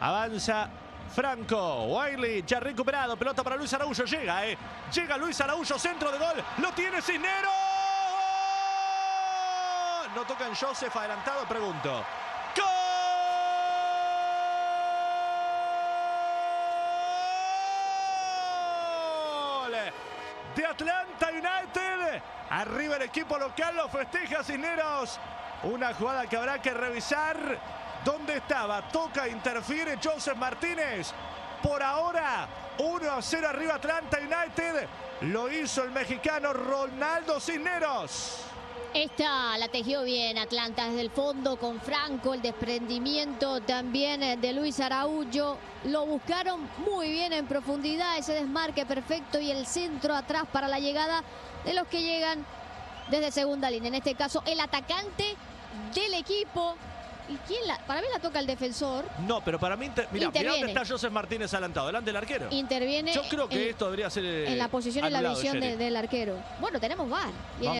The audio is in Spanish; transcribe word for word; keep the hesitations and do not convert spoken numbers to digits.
Avanza Franco Wiley, ya recuperado, pelota para Luis Araújo, llega, eh. Llega Luis Araújo, centro de gol, lo tiene Cisneros. No tocan Josef, adelantado, pregunto. ¡Gol! De Atlanta United, arriba el equipo local, lo festeja Cisneros. Una jugada que habrá que revisar. ¿Dónde estaba? Toca, interfiere José Martínez. Por ahora, uno a cero arriba Atlanta United. Lo hizo el mexicano Ronaldo Cisneros. Esta la tejió bien Atlanta desde el fondo con Franco. El desprendimiento también de Luis Araújo. Lo buscaron muy bien en profundidad. Ese desmarque perfecto y el centro atrás para la llegada de los que llegan desde segunda línea. En este caso, el atacante del equipo. ¿Y quién la? Para mí la toca el defensor. No, pero para mí... Inter... Mirá, mirá dónde está José Martínez adelantado. Delante del arquero. Interviene... Yo creo que en, esto debería ser... En la posición y la visión de, del arquero. Bueno, tenemos V A R.